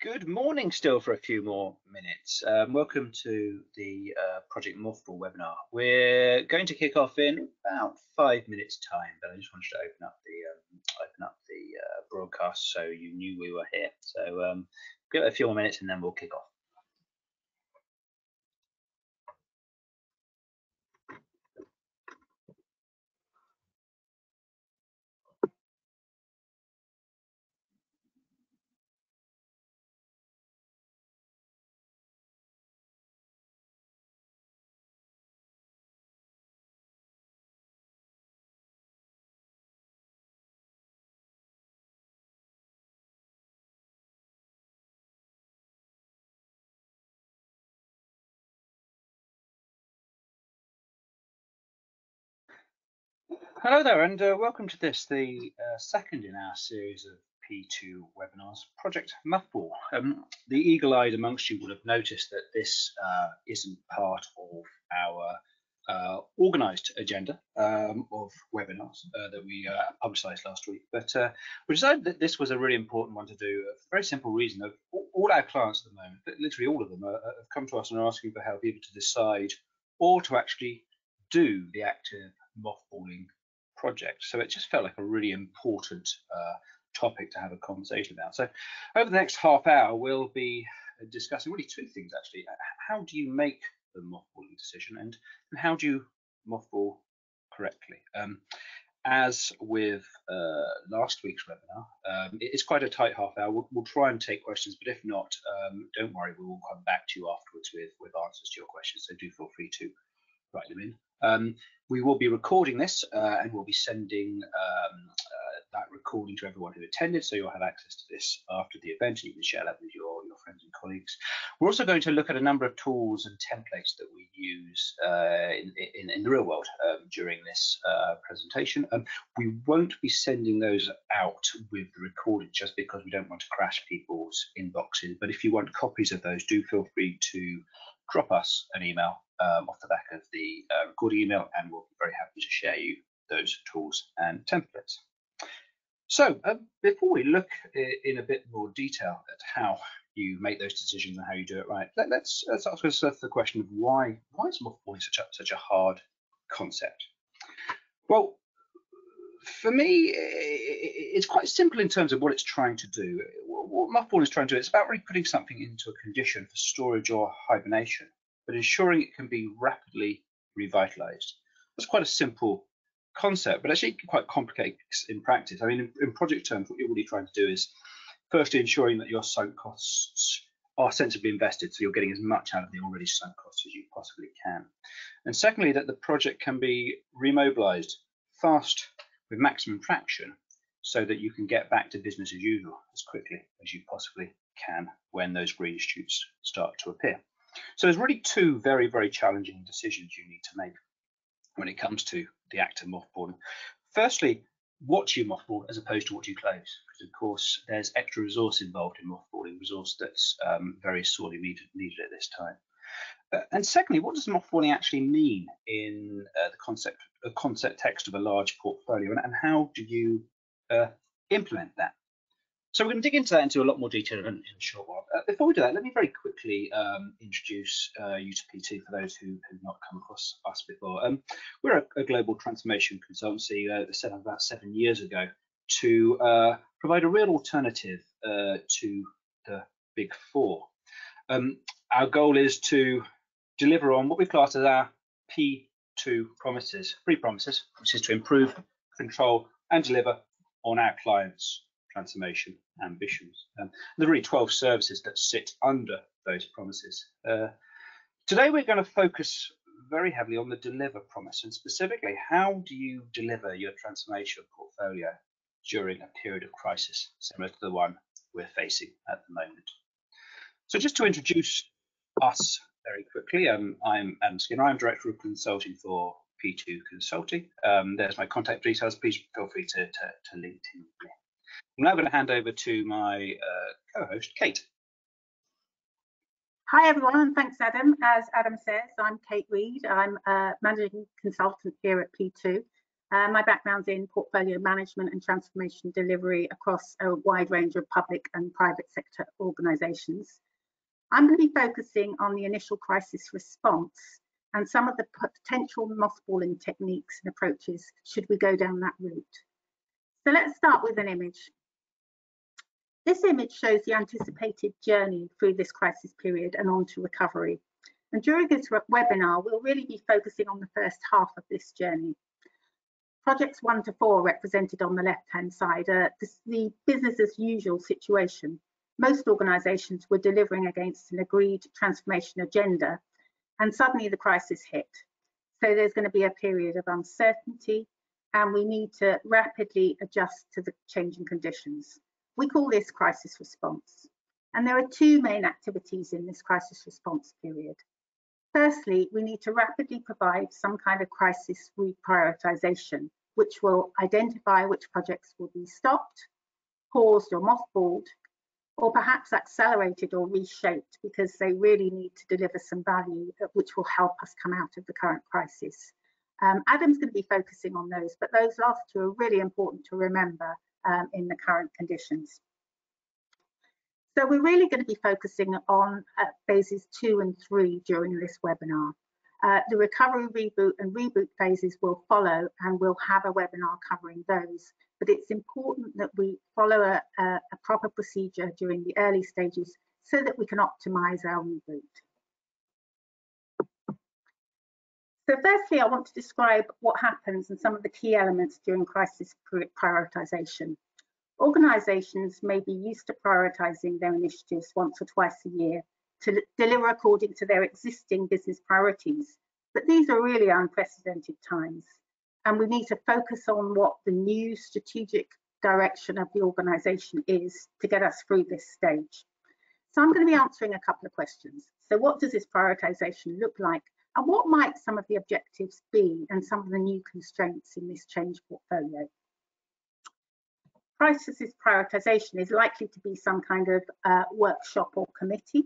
Good morning still for a few more minutes. Welcome to the Project Mothball webinar. We're going to kick off in about 5 minutes time, but I just wanted to open up the broadcast so you knew we were here. So give it a few more minutes and then we'll kick off. Hello there, and welcome to this, the second in our series of P2 webinars, Project Mothball. The eagle-eyed amongst you will have noticed that this isn't part of our organised agenda of webinars that we publicised last week, but we decided that this was a really important one to do for a very simple reason. Of all our clients at the moment, but literally all of them, have come to us and are asking for help either to decide or to actually do the active mothballing project. So it just felt like a really important topic to have a conversation about. So over the next half hour, we'll be discussing really two things actually. How do you make the mothballing decision, and how do you mothball correctly? As with last week's webinar, it's quite a tight half hour. We'll try and take questions, but if not, don't worry, we will come back to you afterwards with answers to your questions. So do feel free to write them in. We will be recording this and we'll be sending that recording to everyone who attended, so you'll have access to this after the event, and you can share that with your friends and colleagues. We're also going to look at a number of tools and templates that we use in the real world during this presentation. We won't be sending those out with the recording just because we don't want to crash people's inboxes, but if you want copies of those, do feel free to drop us an email off the back of the recording email, and we'll be very happy to share you those tools and templates. So before we look in a bit more detail at how you make those decisions and how you do it right, let's ask ourselves the question of why is mothballing such a hard concept? Well, for me, it's quite simple in terms of what it's trying to do. What mothballing is trying to do, it's about really putting something into a condition for storage or hibernation, but ensuring it can be rapidly revitalized. That's quite a simple concept, but actually quite complicated in practice. I mean, in project terms, what you're really trying to do is firstly ensuring that your sunk costs are sensibly invested, so you're getting as much out of the already sunk costs as you possibly can. And secondly, that the project can be remobilized fast with maximum traction, so that you can get back to business as usual as quickly as you possibly can when those green shoots start to appear. So there's really two very, very challenging decisions you need to make when it comes to the act of mothballing. Firstly, what you mothball as opposed to what you close, because of course there's extra resource involved in mothballing, resource that's very sorely needed at this time. And secondly, what does mothballing actually mean in the concept text of a large portfolio, and how do you implement that? So we're going to dig into that into a lot more detail in a short while. Before we do that, let me very quickly introduce you to P2 for those who have not come across us before. We're a global transformation consultancy set up about 7 years ago to provide a real alternative to the Big Four. Our goal is to deliver on what we class as our P2 promises, three promises, which is to improve, control, and deliver on our clients' transformation ambitions. There are really 12 services that sit under those promises. Today, we're going to focus very heavily on the deliver promise, and specifically, how do you deliver your transformation portfolio during a period of crisis similar to the one we're facing at the moment? So just to introduce us very quickly, I'm Adam Skinner. I'm Director of Consulting for P2 Consulting. There's my contact details. Please feel free to LinkedIn. I'm now going to hand over to my co-host, Kate. Hi, everyone, and thanks, Adam. As Adam says, I'm Kate Reed. I'm a managing consultant here at P2, My background's in portfolio management and transformation delivery across a wide range of public and private sector organisations. I'm going to be focusing on the initial crisis response and some of the potential mothballing techniques and approaches should we go down that route. So let's start with an image. This image shows the anticipated journey through this crisis period and on to recovery. And during this webinar, we'll really be focusing on the first half of this journey. Projects 1 to 4 represented on the left-hand side are the business as usual situation. Most organisations were delivering against an agreed transformation agenda, and suddenly the crisis hit. So there's going to be a period of uncertainty, and we need to rapidly adjust to the changing conditions. We call this crisis response. And there are two main activities in this crisis response period. Firstly, we need to rapidly provide some kind of crisis reprioritisation, which will identify which projects will be stopped, paused or mothballed, or perhaps accelerated or reshaped because they really need to deliver some value which will help us come out of the current crisis. Adam's going to be focusing on those, but those last two are really important to remember in the current conditions. So we're really going to be focusing on phases 2 and 3 during this webinar. The recovery, reboot and reboot phases will follow, and we'll have a webinar covering those. But it's important that we follow a proper procedure during the early stages so that we can optimise our reboot. So firstly, I want to describe what happens and some of the key elements during crisis prioritisation. Organisations may be used to prioritising their initiatives once or twice a year to deliver according to their existing business priorities. But these are really unprecedented times, and we need to focus on what the new strategic direction of the organisation is to get us through this stage. So I'm going to be answering a couple of questions. So what does this prioritisation look like, and what might some of the objectives be and some of the new constraints in this change portfolio? Crisis prioritisation is likely to be some kind of workshop or committee,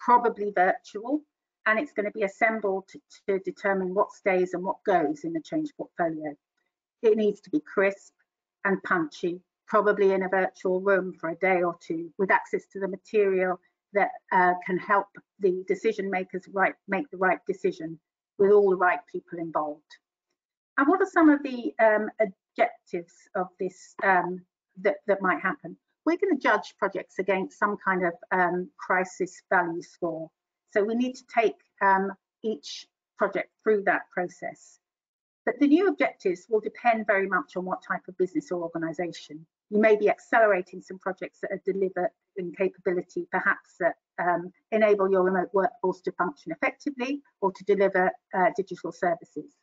probably virtual, and it's going to be assembled to determine what stays and what goes in the change portfolio. It needs to be crisp and punchy, probably in a virtual room for a day or two, with access to the material that can help the decision makers make the right decision with all the right people involved. And what are some of the objectives of this that might happen? We're going to judge projects against some kind of crisis value score. So we need to take each project through that process. But the new objectives will depend very much on what type of business or organisation. You may be accelerating some projects that are delivering capability, perhaps that enable your remote workforce to function effectively or to deliver digital services.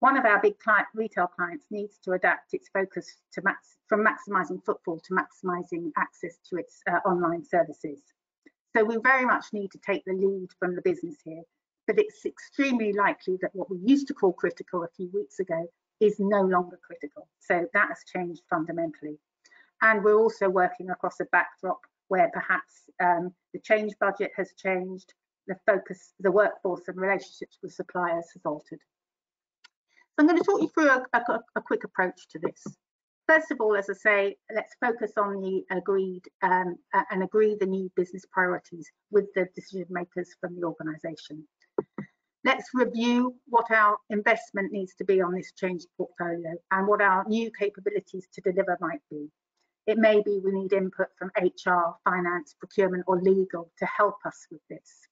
One of our big retail clients needs to adapt its focus to from maximising footfall to maximising access to its online services. So we very much need to take the lead from the business here, but it's extremely likely that what we used to call critical a few weeks ago is no longer critical. So that has changed fundamentally. And we're also working across a backdrop where perhaps the change budget has changed, the focus, the workforce and relationships with suppliers has altered. So I'm going to talk you through a quick approach to this. First of all, as I say, let's focus on the agreed and agree the new business priorities with the decision makers from the organisation. Let's review what our investment needs to be on this change portfolio and what our new capabilities to deliver might be. It may be we need input from HR, finance, procurement or legal to help us with this.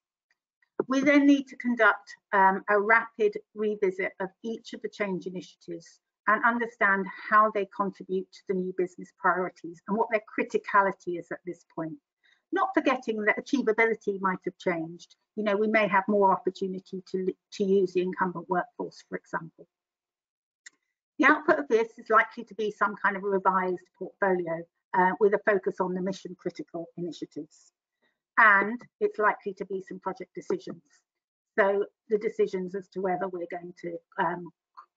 We then need to conduct a rapid revisit of each of the change initiatives and understand how they contribute to the new business priorities and what their criticality is at this point. Not forgetting that achievability might have changed. You know, we may have more opportunity to use the incumbent workforce, for example. The output of this is likely to be some kind of revised portfolio with a focus on the mission critical initiatives. And it's likely to be some project decisions. So the decisions as to whether we're going to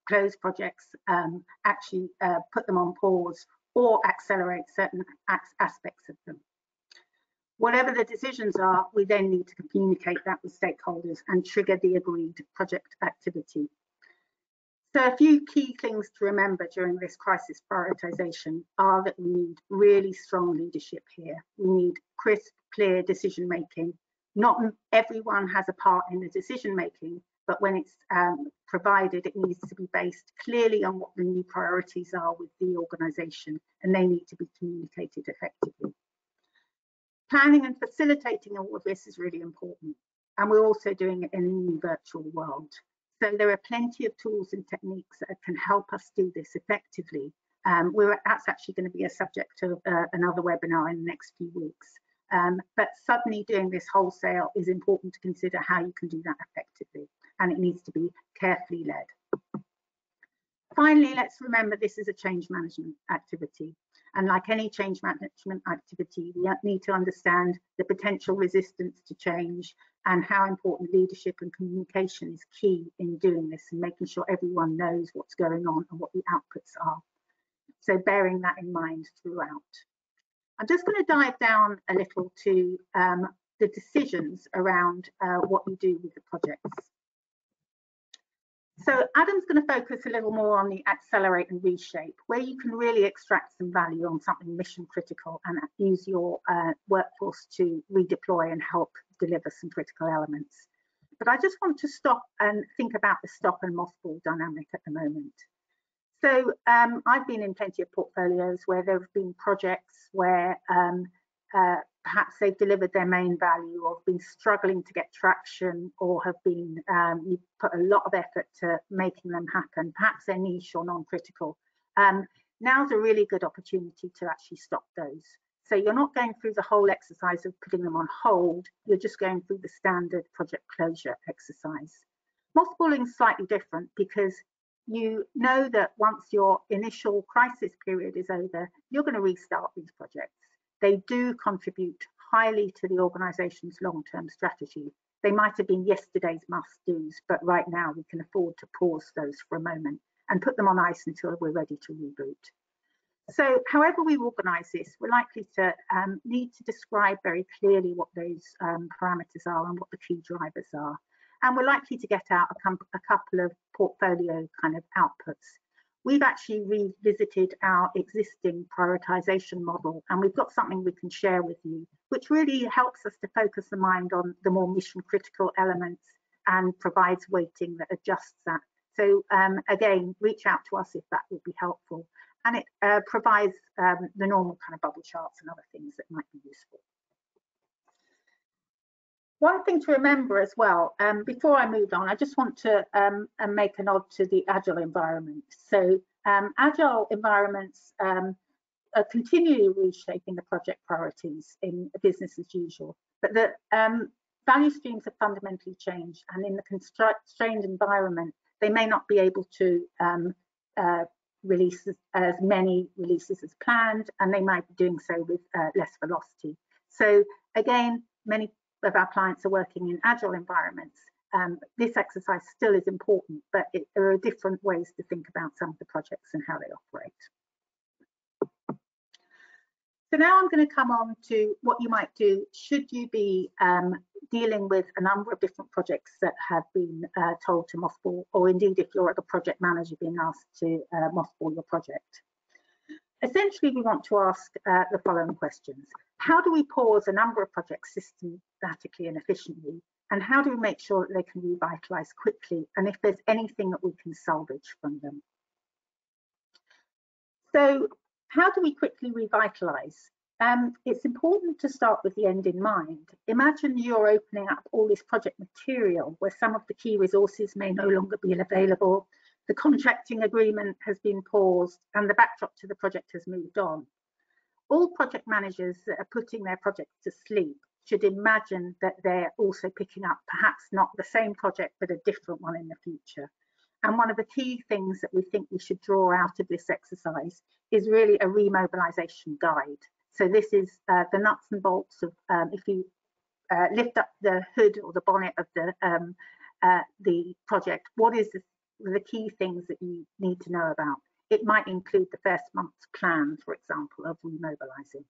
close projects, actually put them on pause or accelerate certain aspects of them. Whatever the decisions are, we then need to communicate that with stakeholders and trigger the agreed project activity. So a few key things to remember during this crisis prioritisation are that we need really strong leadership here. We need crisp, clear decision making. Not everyone has a part in the decision making, but when it's provided, it needs to be based clearly on what the new priorities are with the organisation, and they need to be communicated effectively. Planning and facilitating all of this is really important, and we're also doing it in a new virtual world. So there are plenty of tools and techniques that can help us do this effectively. That's actually going to be a subject of another webinar in the next few weeks. But suddenly doing this wholesale is important to consider how you can do that effectively, and it needs to be carefully led. Finally, let's remember this is a change management activity. And like any change management activity, we need to understand the potential resistance to change and how important leadership and communication is key in doing this and making sure everyone knows what's going on and what the outputs are. So bearing that in mind throughout. I'm just going to dive down a little to the decisions around what you do with the projects. So Adam's going to focus a little more on the accelerate and reshape, where you can really extract some value on something mission critical and use your workforce to redeploy and help deliver some critical elements. But I just want to stop and think about the stop and mothball dynamic at the moment. So I've been in plenty of portfolios where there have been projects where perhaps they've delivered their main value or been struggling to get traction or have been, you put a lot of effort to making them happen. Perhaps they're niche or non-critical. Now's a really good opportunity to actually stop those. So you're not going through the whole exercise of putting them on hold. You're just going through the standard project closure exercise. Mothballing is slightly different because you know that once your initial crisis period is over, you're going to restart these projects. They do contribute highly to the organisation's long-term strategy. They might have been yesterday's must-dos, but right now we can afford to pause those for a moment and put them on ice until we're ready to reboot. So however we organise this, we're likely to need to describe very clearly what those parameters are and what the key drivers are. And we're likely to get out a couple of portfolio kind of outputs. We've actually revisited our existing prioritisation model, and we've got something we can share with you, which really helps us to focus the mind on the more mission critical elements and provides weighting that adjusts that. So again, reach out to us if that would be helpful. And it provides the normal kind of bubble charts and other things that might be useful. One thing to remember as well, before I move on, I just want to make a nod to the agile environment. So agile environments are continually reshaping the project priorities in business as usual, but the value streams have fundamentally changed, and in the constrained environment, they may not be able to release as many releases as planned, and they might be doing so with less velocity. So again, many of our clients are working in agile environments. This exercise still is important, but there are different ways to think about some of the projects and how they operate. So now I'm going to come on to what you might do should you be dealing with a number of different projects that have been told to mothball, or indeed if you're a project manager being asked to mothball your project. Essentially, we want to ask the following questions. How do we pause a number of projects systematically and efficiently? And how do we make sure that they can revitalise quickly? And if there's anything that we can salvage from them? So how do we quickly revitalise? It's important to start with the end in mind. Imagine you're opening up all this project material where some of the key resources may no longer be available. The contracting agreement has been paused and the backdrop to the project has moved on. All project managers that are putting their projects to sleep should imagine that they're also picking up perhaps not the same project, but a different one in the future. And one of the key things that we think we should draw out of this exercise is really a remobilisation guide. So this is the nuts and bolts of if you lift up the hood or the bonnet of the project, what is the key things that you need to know about. It might include the first month's plan, for example, of remobilising.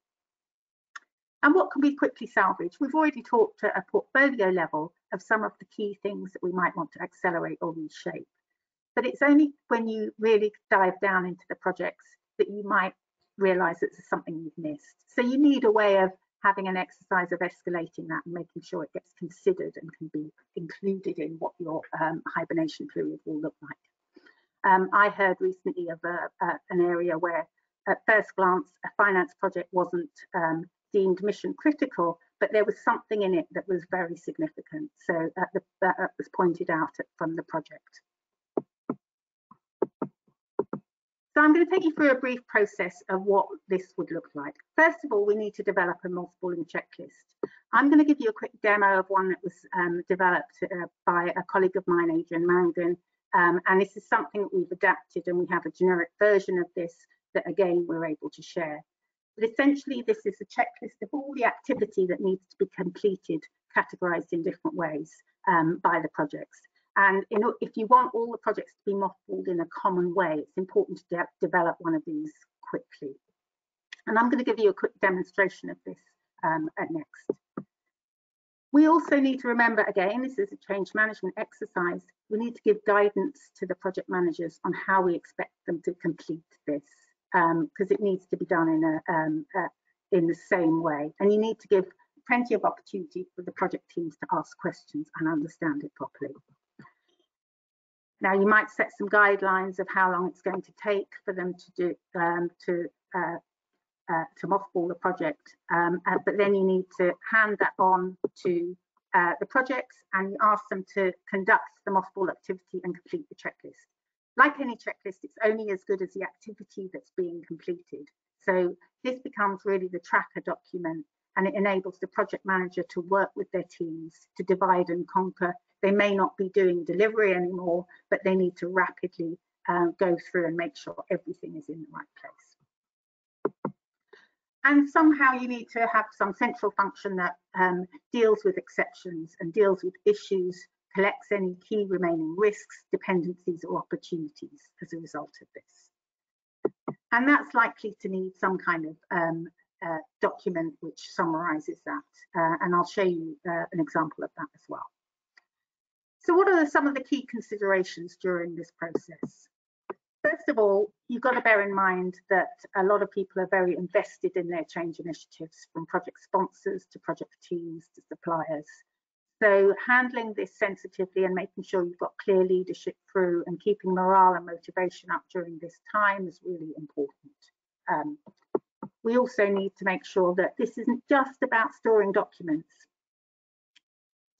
And what can we quickly salvage? We've already talked at a portfolio level of some of the key things that we might want to accelerate or reshape. But it's only when you really dive down into the projects that you might realize it's something you've missed. So you need a way of having an exercise of escalating that and making sure it gets considered and can be included in what your hibernation period will look like. I heard recently of an area where at first glance a finance project wasn't deemed mission critical, but there was something in it that was very significant. So that was pointed out from the project. So I'm going to take you through a brief process of what this would look like. First of all, we need to develop a mothballing checklist. I'm going to give you a quick demo of one that was developed by a colleague of mine, Adrian Mangan, and this is something that we've adapted, and we have a generic version of this that again we're able to share. But essentially, this is a checklist of all the activity that needs to be completed, categorized in different ways by the projects. And if you want all the projects to be mothballed in a common way, it's important to develop one of these quickly. And I'm going to give you a quick demonstration of this at next. We also need to remember, again, this is a change management exercise. We need to give guidance to the project managers on how we expect them to complete this, because it needs to be done in the same way. And you need to give plenty of opportunity for the project teams to ask questions and understand it properly. Now, you might set some guidelines of how long it's going to take for them to mothball the project, but then you need to hand that on to the projects, and you ask them to conduct the mothball activity and complete the checklist. Like any checklist, it's only as good as the activity that's being completed. So this becomes really the tracker document, and it enables the project manager to work with their teams to divide and conquer. They may not be doing delivery anymore, but they need to rapidly go through and make sure everything is in the right place. And somehow you need to have some central function that deals with exceptions and deals with issues, collects any key remaining risks, dependencies or opportunities as a result of this. And that's likely to need some kind of document which summarizes that, and I'll show you an example of that as well. So what are some of the key considerations during this process? First of all, you've got to bear in mind that a lot of people are very invested in their change initiatives, from project sponsors to project teams to suppliers. So handling this sensitively and making sure you've got clear leadership through and keeping morale and motivation up during this time is really important. We also need to make sure that this isn't just about storing documents.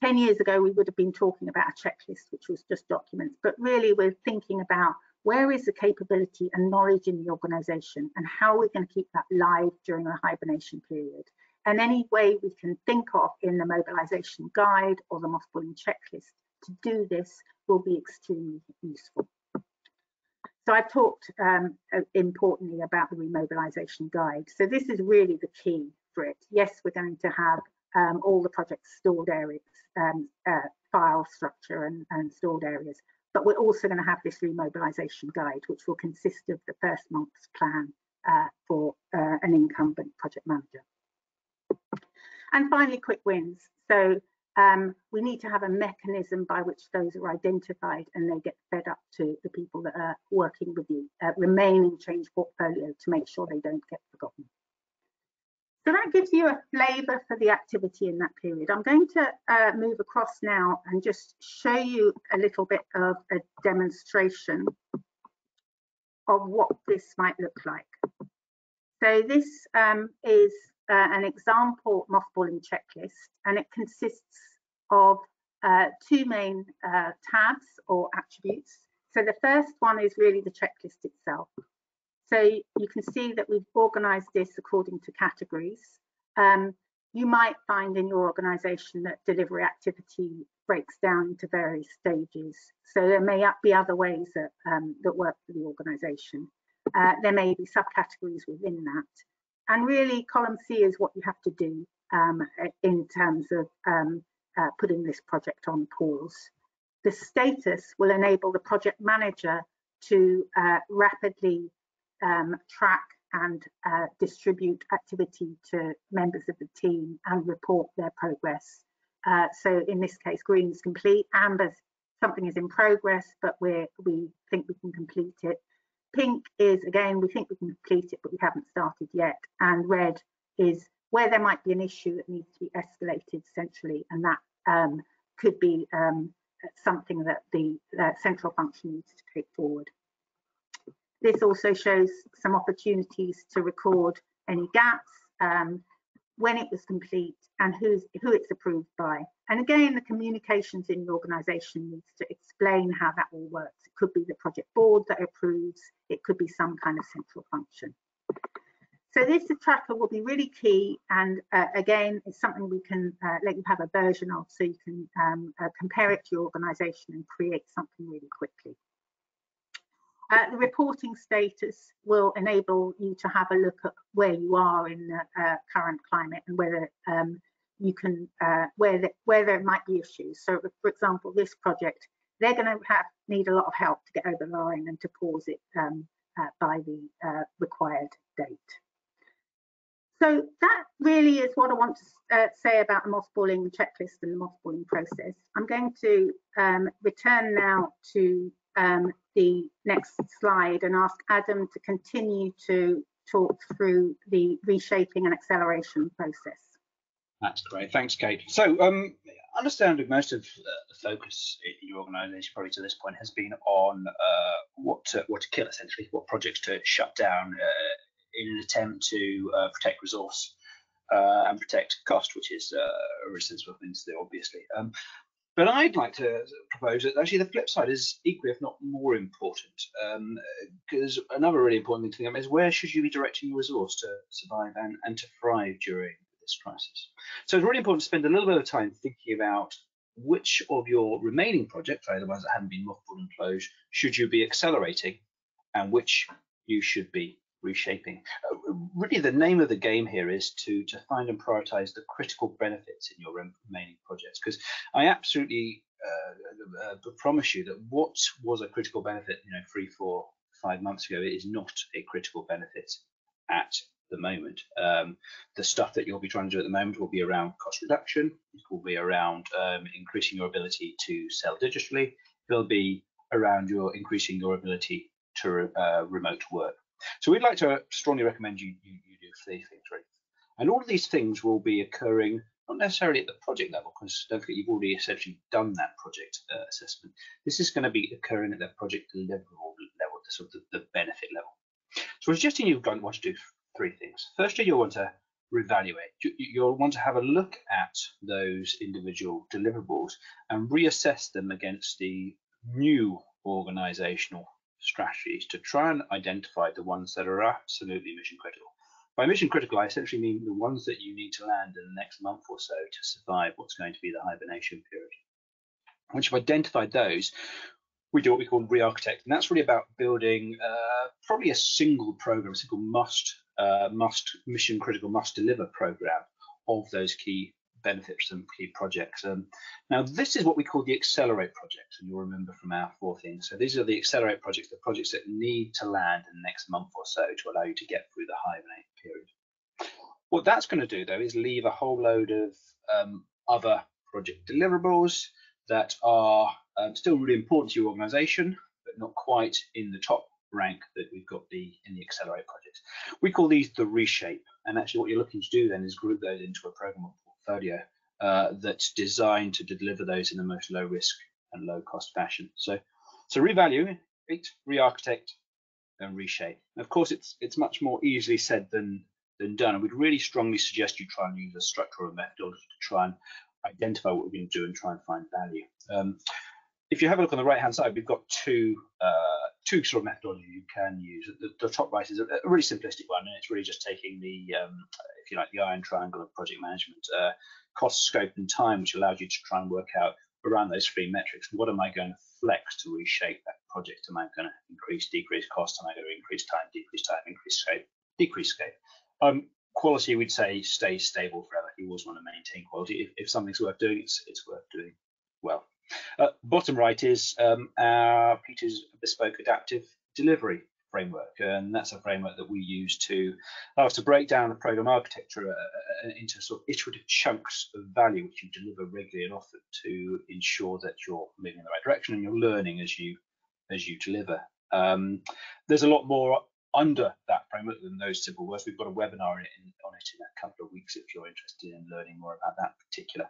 10 years ago, we would have been talking about a checklist, which was just documents, but really we're thinking about where is the capability and knowledge in the organisation and how we're going to keep that live during the hibernation period. And any way we can think of in the mobilisation guide or the mothballing checklist to do this will be extremely useful. So I've talked importantly about the remobilisation guide. So this is really the key for it. Yes, we're going to have all the projects stored areas, file structure and stored areas. But we're also going to have this remobilisation guide, which will consist of the first month's plan for an incumbent project manager. And finally, quick wins. So we need to have a mechanism by which those are identified and they get fed up to the people that are working with the remaining change portfolio to make sure they don't get forgotten. So that gives you a flavour for the activity in that period. I'm going to move across now and just show you a little bit of a demonstration of what this might look like. So this is an example mothballing checklist, and it consists of two main tabs or attributes. So the first one is really the checklist itself. So you can see that we've organised this according to categories. You might find in your organisation that delivery activity breaks down into various stages. So there may be other ways that, that work for the organisation. There may be subcategories within that. And really, column C is what you have to do in terms of putting this project on pause. The status will enable the project manager to rapidly track and distribute activity to members of the team and report their progress. So in this case, green is complete, amber something is in progress, but we think we can complete it. Pink is, again, we think we can complete it, but we haven't started yet. And red is where there might be an issue that needs to be escalated centrally, and that could be something that the central function needs to take forward. This also shows some opportunities to record any gaps, when it was complete, and who it's approved by. And again, the communications in the organisation needs to explain how that all works. It could be the project board that approves, it could be some kind of central function. So this tracker will be really key, and again, it's something we can let you have a version of, so you can compare it to your organisation and create something really quickly. The reporting status will enable you to have a look at where you are in the current climate and whether you can, where there might be issues. So, for example, this project, they're going to need a lot of help to get over the line and to pause it by the required date. So that really is what I want to say about the mothballing checklist and the mothballing process. I'm going to return now to the next slide and ask Adam to continue to talk through the reshaping and acceleration process. That's great, thanks Kate. So understandably most of the focus in your organisation probably to this point has been on what to kill, essentially, what projects to shut down in an attempt to protect resource and protect cost, which is a resistance weapon to the obviously. But I'd like to propose that actually the flip side is equally, if not more important, because another really important thing to think about is where should you be directing your resource to survive and to thrive during this crisis. So it's really important to spend a little bit of time thinking about which of your remaining projects, either ones that haven't been mothballed and closed, should you be accelerating and which you should be reshaping. Really the name of the game here is to find and prioritize the critical benefits in your remaining projects, because I absolutely promise you that what was a critical benefit 3, 4, 5 months ago is not a critical benefit at the moment. The stuff that you'll be trying to do at the moment will be around cost reduction, it will be around increasing your ability to sell digitally, it'll be around your increasing your ability to remote work. So we'd like to strongly recommend you do for these things, right? And all of these things will be occurring not necessarily at the project level, because don't forget you've already essentially done that project assessment. This is going to be occurring at the project level, sort of the benefit level. So we're suggesting you're going to want to do 3 things. Firstly, you'll want to reevaluate. You'll want to have a look at those individual deliverables and reassess them against the new organisational strategies to try and identify the ones that are absolutely mission critical. By mission critical, I essentially mean the ones that you need to land in the next month or so to survive what's going to be the hibernation period. Once you've identified those, we do what we call re-architect, and that's really about building probably a single program, a single mission critical must deliver program of those key benefits and key projects. Now this is what we call the accelerate projects, and you'll remember from our 4 things. So these are the accelerate projects, the projects that need to land in the next month or so to allow you to get through the hibernate period. What that's going to do though is leave a whole load of other project deliverables that are still really important to your organisation, but not quite in the top rank that we've got in the accelerate projects. We call these the reshape, and actually what you're looking to do then is group those into a programmable portfolio that's designed to deliver those in the most low risk and low cost fashion. So revalue, re-architect and reshape. And of course it's much more easily said than done, and we'd really strongly suggest you try and use a structural methodology to try and identify what we're going to do and try and find value. If you have a look on the right hand side, we've got two sort of methodologies you can use. The top right is a really simplistic one, and it's really just taking the if you like the iron triangle of project management, cost, scope and time, which allows you to try and work out around those 3 metrics. What am I going to flex to reshape that project? Am I going to increase, decrease cost? Am I going to increase time, decrease time, increase scope, decrease scope? Quality, we'd say, stays stable forever. You always want to maintain quality. If something's worth doing, it's worth doing well. Bottom right is our P2's bespoke adaptive delivery framework, and that's a framework that we use to allow us to break down the program architecture into sort of iterative chunks of value which you deliver regularly and often to ensure that you're moving in the right direction and you're learning as you deliver. There's a lot more under that framework than those simple words. We've got a webinar on it in a couple of weeks if you're interested in learning more about that particular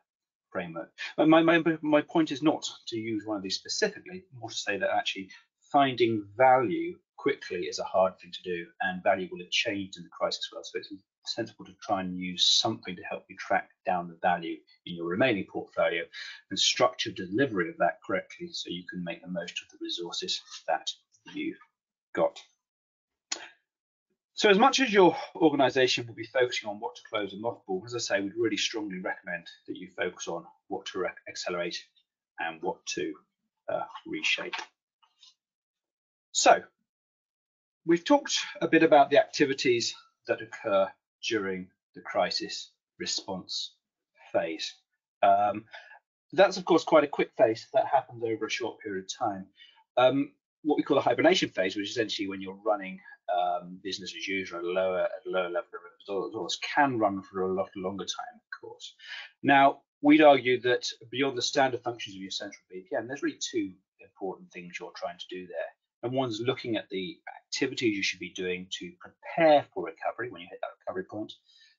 framework. But my point is not to use one of these specifically, more to say that actually finding value quickly is a hard thing to do, and value will have changed in the crisis world. So it's sensible to try and use something to help you track down the value in your remaining portfolio and structure delivery of that correctly so you can make the most of the resources that you've got. So as much as your organisation will be focusing on what to close and mothball, as I say, we'd really strongly recommend that you focus on what to accelerate and what to reshape. So we've talked a bit about the activities that occur during the crisis response phase. That's, of course, quite a quick phase that happens over a short period of time. What we call the hibernation phase, which is essentially when you're running business as usual at a lower level of resource, can run for a lot longer time, of course. Now, we'd argue that beyond the standard functions of your central BPM, there's really two important things you're trying to do there. And one's looking at the activities you should be doing to prepare for recovery when you hit that recovery point.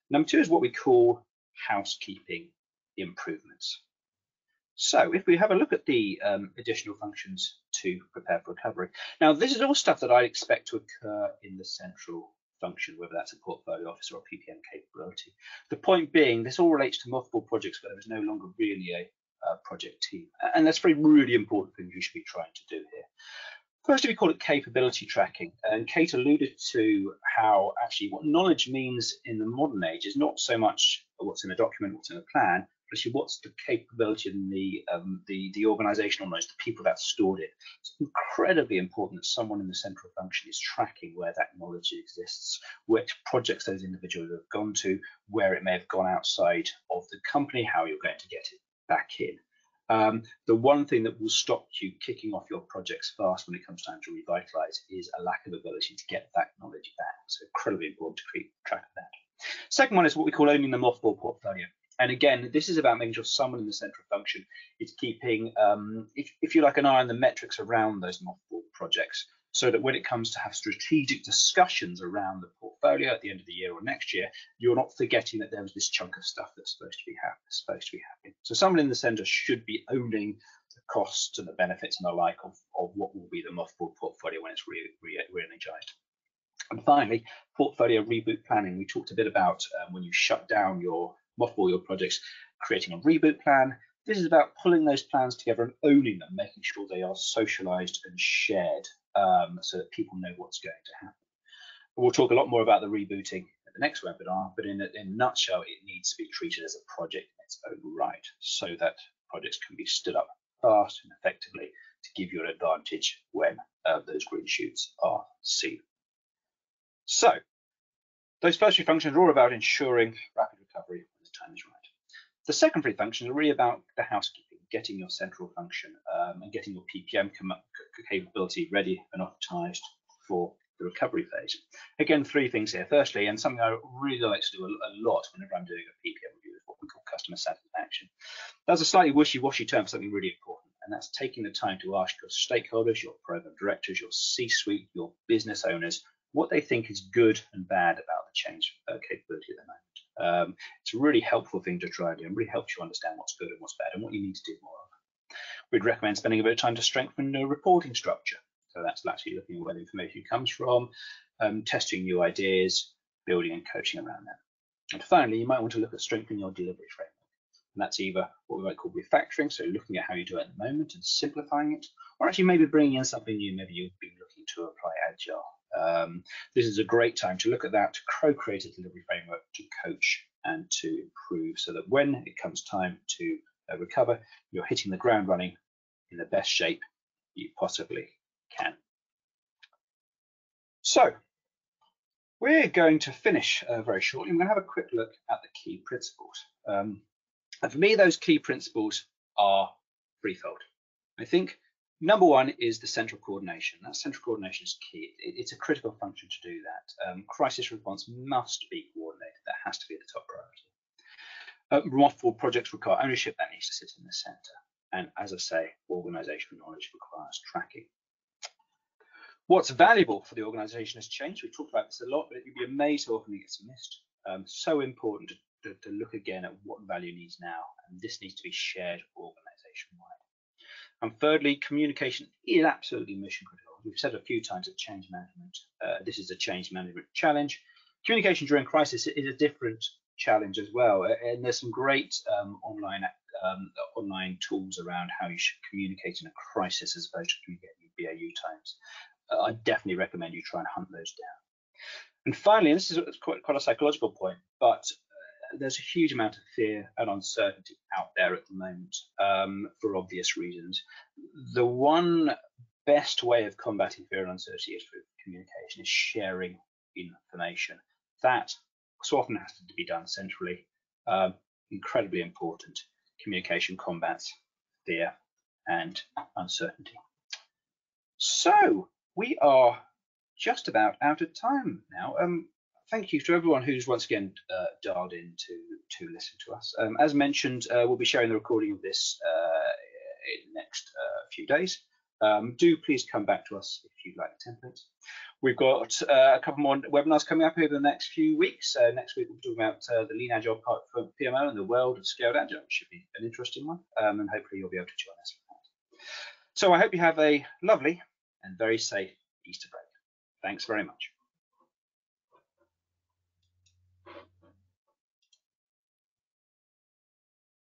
Number two is what we call housekeeping improvements. So if we have a look at the additional functions to prepare for recovery. Now, this is all stuff that I expect to occur in the central function, whether that's a portfolio officer or PPM capability. The point being, this all relates to multiple projects, but there is no longer really a project team. And that's very really important things you should be trying to do here. Firstly, we call it capability tracking, and Kate alluded to how actually what knowledge means in the modern age is not so much what's in a document, what's in a plan, but actually what's the capability and the organisational knowledge, the people that stored it. It's incredibly important that someone in the central function is tracking where that knowledge exists, which projects those individuals have gone to, where it may have gone outside of the company, how you're going to get it back in. The one thing that will stop you kicking off your projects fast when it comes time to revitalise is a lack of ability to get that knowledge back. So incredibly important to keep track of that. Second one is what we call owning the mothball portfolio. And again, this is about making sure someone in the central function is keeping, if you like, an eye on the metrics around those mothball projects, so that when it comes to have strategic discussions around the portfolio at the end of the year or next year, you're not forgetting that there was this chunk of stuff that's supposed to be happening. So someone in the centre should be owning the costs and the benefits and the like of what will be the mothball portfolio when it's re-energised. And finally, portfolio reboot planning. We talked a bit about when you shut down your mothball your projects, creating a reboot plan. This is about pulling those plans together and owning them, making sure they are socialised and shared. So that people know what's going to happen. We'll talk a lot more about the rebooting at the next webinar, but in a nutshell, it needs to be treated as a project in its own right, so that projects can be stood up fast and effectively to give you an advantage when those green shoots are seen. So those first three functions are all about ensuring rapid recovery when the time is right. The second three functions are really about the housekeeping, getting your central function and getting your PPM capability ready and optimised for the recovery phase. Again, three things here. Firstly, and something I really like to do a lot whenever I'm doing a PPM review is what we call customer satisfaction. That's a slightly wishy-washy term for something really important, and that's taking the time to ask your stakeholders, your program directors, your C-suite, your business owners, what they think is good and bad about the change capability at the moment. It's a really helpful thing to try and do, and really helps you understand what's good and what's bad and what you need to do more of. We'd recommend spending a bit of time to strengthen the reporting structure. So that's actually looking at where the information comes from, testing new ideas, building and coaching around them. And finally, you might want to look at strengthening your delivery framework. And that's either what we might call refactoring, so looking at how you do it at the moment and simplifying it, or actually maybe bringing in something new. Maybe you've been looking to apply Agile. This is a great time to look at that, to co-create a delivery framework, to coach and to improve, so that when it comes time to recover, you're hitting the ground running in the best shape you possibly can. So we're going to finish very shortly. I'm going to have a quick look at the key principles. And for me, those key principles are threefold. I think Number one is the central coordination. That central coordination is key. It's a critical function to do that. Crisis response must be coordinated. That has to be the top priority. Mothball projects require ownership. That needs to sit in the centre. And as I say, organisational knowledge requires tracking. What's valuable for the organisation has changed. We've talked about this a lot, but you'd be amazed how often it gets missed. So important to look again at what value needs now, and this needs to be shared organisation-wide. And thirdly, communication is absolutely mission critical. We've said a few times that change management, this is a change management challenge. Communication during crisis is a different challenge as well, and there's some great online tools around how you should communicate in a crisis as opposed to communicating BAU times. I definitely recommend you try and hunt those down. And finally, and this is quite a psychological point, but there's a huge amount of fear and uncertainty out there at the moment for obvious reasons. The one best way of combating fear and uncertainty is through communication, is sharing information. That so often has to be done centrally. Incredibly important. Communication combats fear and uncertainty. So we are just about out of time now. Thank you to everyone who's once again dialed in to listen to us. As mentioned, we'll be sharing the recording of this in the next few days. Do please come back to us if you'd like templates. We've got a couple more webinars coming up over the next few weeks. Next week we'll be talking about the Lean Agile part for PMO and the world of scaled agile, which should be an interesting one, and hopefully you'll be able to join us for that. So I hope you have a lovely and very safe Easter break. Thanks very much.